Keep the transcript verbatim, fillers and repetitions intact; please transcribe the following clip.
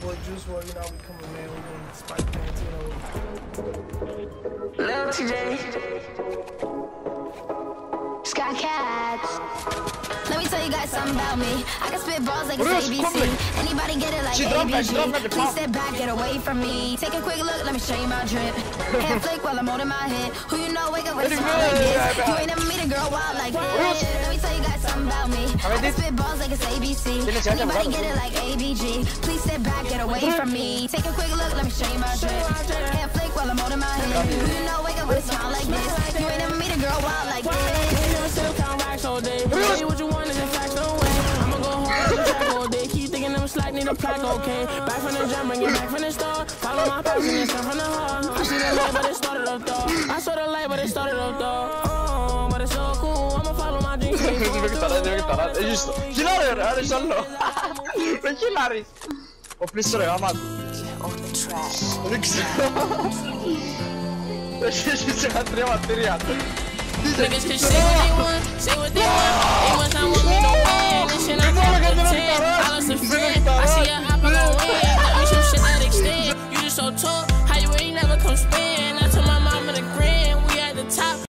boy Juice W R L D, you know we coming, man. We doing Spike Pantino. Lil T J. Sky Cats. Let me tell you guys something about me. I can spit balls like it's A B C. Anybody get it like A B G. Please step back, get away from me. Take a quick look, let me show you my drip. Head flick while I'm holding my head. Who you know wake up with some like this. You ain't never meet a girl wild like this. About me. I can spit balls like it's A B C. Anybody get it like A B G. Please step back, get away from me. Take a quick look, let me show you my drip. Head flick while I'm holding my head. You know, wake up with a smile like this. You ain't never meet a girl wild like this. You know, still count racks all day. Say what you want is in fact, no way. I'ma go home with the track all day. Keep thinking I'm slack, need a plaque, okay. Back from the gym, bring it back from the store. Follow my passion, it's stuff from the heart. I see the light, but it started up though. I saw the light, but it started up though. Oh, but it's so cool. I'ma follow my dreams. È giusto, Hilario, adesso no. Per Hilario. Ho preso la mano. Rix. Perché ci sono tre materiali? Dice che c'è anyone, say what they want. Anyone I want me to win. Listen, I'm gonna get it.